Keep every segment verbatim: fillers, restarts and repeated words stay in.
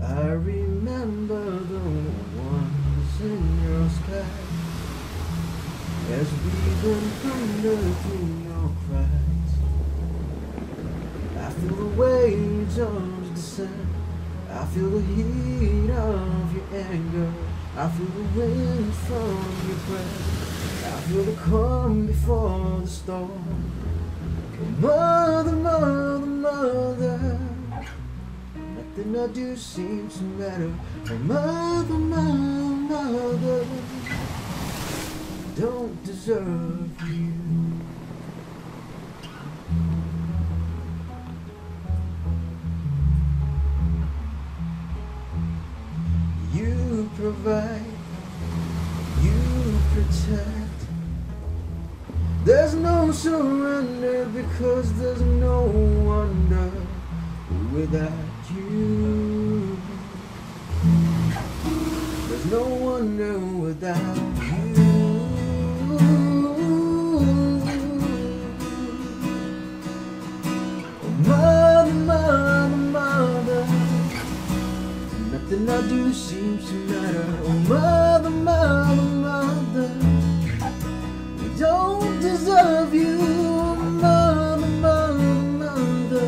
I remember the ones in your sky, as we went thunder in your cries. I feel the waves of the sun, I feel the heat of your anger, I feel the wind from your breath, I feel the calm before the storm. Mother, mother, mother, nothing I do seems to matter. Oh, mother, mother, mother, I don't deserve you. You provide, you protect. There's no surrender because there's no wonder without you. There's no wonder without you. Mother, mother, mother, nothing I do seems to matter. Oh, mother, mother, mother, I don't deserve you. Mother, mother, mother,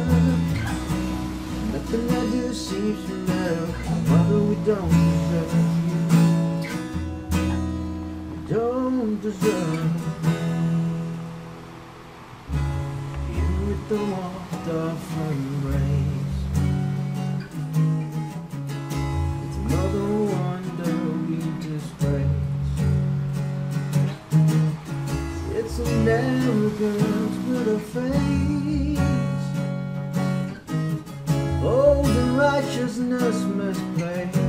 nothing I do seems to matter. Mother, we don't deserve you. We don't deserve you. You with the warmth of her embrace, it's another wonder we disgrace. It's a narrow girl's little face. Righteousness misplaced.